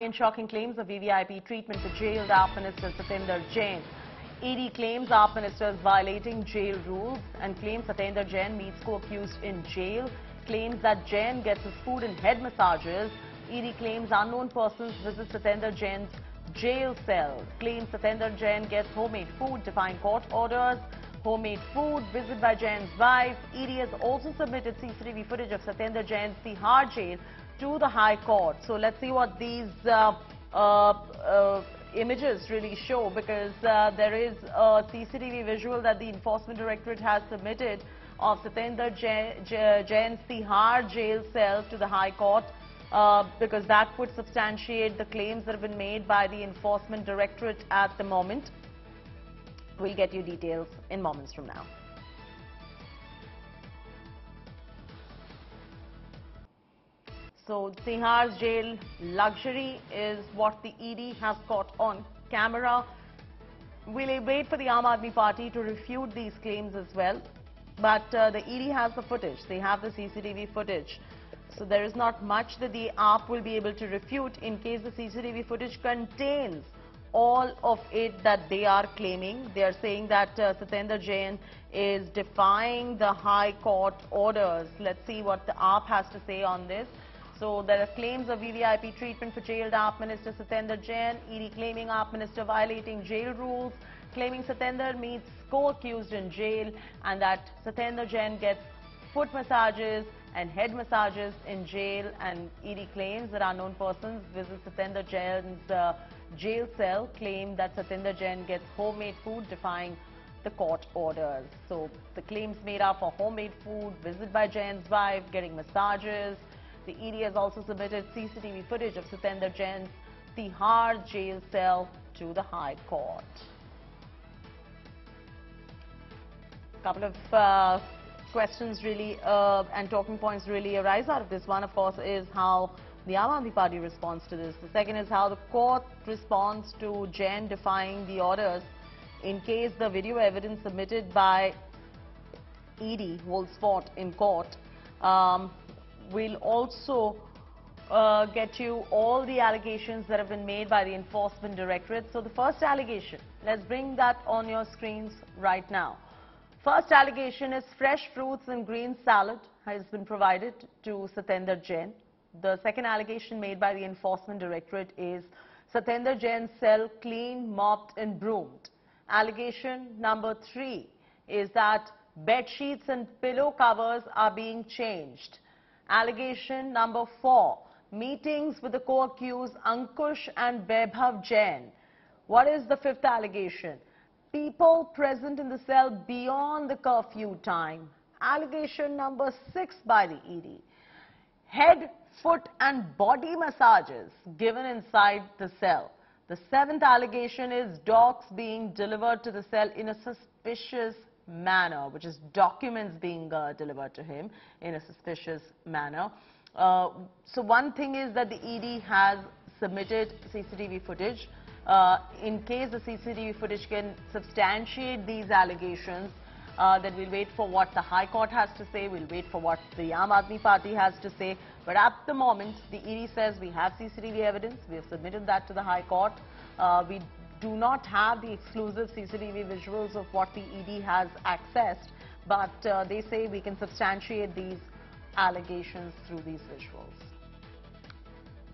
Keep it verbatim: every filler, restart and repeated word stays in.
And shocking claims of V V I P treatment to jailed A A P Minister Satyendar Jain. E D claims A A P Minister is violating jail rules and claims Satyendar Jain meets co-accused in jail. Claims that Jain gets his food and head massages. E D claims unknown persons visit Satyendar Jain's jail cell. Claims Satyendar Jain gets homemade food, defying court orders. Homemade food, visit by Jain's wife. E D has also submitted C C T V footage of Satyendar Jain's Tihar Jail to the High Court. So let's see what these uh, uh, uh, images really show, because uh, there is a C C T V visual that the Enforcement Directorate has submitted of Satyendar Jain's Tihar Jail cell to the High Court, uh, because that would substantiate the claims that have been made by the Enforcement Directorate at the moment. We'll get you details in moments from now. So Tihar's jail luxury is what the E D has caught on camera. We'll wait for the Aam Aadmi Party to refute these claims as well. But uh, the E D has the footage. They have the C C T V footage. So there is not much that the A A P will be able to refute in case the C C T V footage contains all of it that they are claiming. They are saying that uh, Satyendar Jain is defying the High Court orders. Let's see what the A A P has to say on this. So there are claims of V V I P treatment for jailed A A P Minister Satyendar Jain, E D claiming A A P Minister violating jail rules, claiming Satyendar meets co-accused in jail, and that Satyendar Jain gets foot massages and head massages in jail, and E D claims that unknown persons visit Satyendar Jain's uh, jail cell, claim that Satyendar Jain gets homemade food, defying the court orders. So the claims made are for homemade food, visit by Jain's wife, getting massages. The E D has also submitted C C T V footage of Satyendar Jain's Tihar jail cell to the High Court. A couple of uh, questions really uh, and talking points really arise out of this. One, of course, is how the Aam Aadmi Party responds to this. The second is how the court responds to Jain defying the orders in case the video evidence submitted by E D holds fort in court. Um, We'll also uh, get you all the allegations that have been made by the Enforcement Directorate. So the first allegation, let's bring that on your screens right now. First allegation is fresh fruits and green salad has been provided to Satyendar Jain. The second allegation made by the Enforcement Directorate is Satyendar Jain's cell cleaned, mopped and broomed. Allegation number three is that bed sheets and pillow covers are being changed. Allegation number four, meetings with the co-accused Ankush and Bebhav Jain. What is the fifth allegation? People present in the cell beyond the curfew time. Allegation number six by the E D. Head, foot and body massages given inside the cell. The seventh allegation is docs being delivered to the cell in a suspicious manner. manner, which is documents being uh, delivered to him in a suspicious manner. Uh, so one thing is that the E D has submitted C C T V footage. Uh, in case the C C T V footage can substantiate these allegations, uh, then we'll wait for what the High Court has to say, we'll wait for what the Aam Aadmi Party has to say. But at the moment, the E D says we have C C T V evidence, we have submitted that to the High Court. Uh, we do not have the exclusive C C T V visuals of what the E D has accessed, but uh, they say we can substantiate these allegations through these visuals.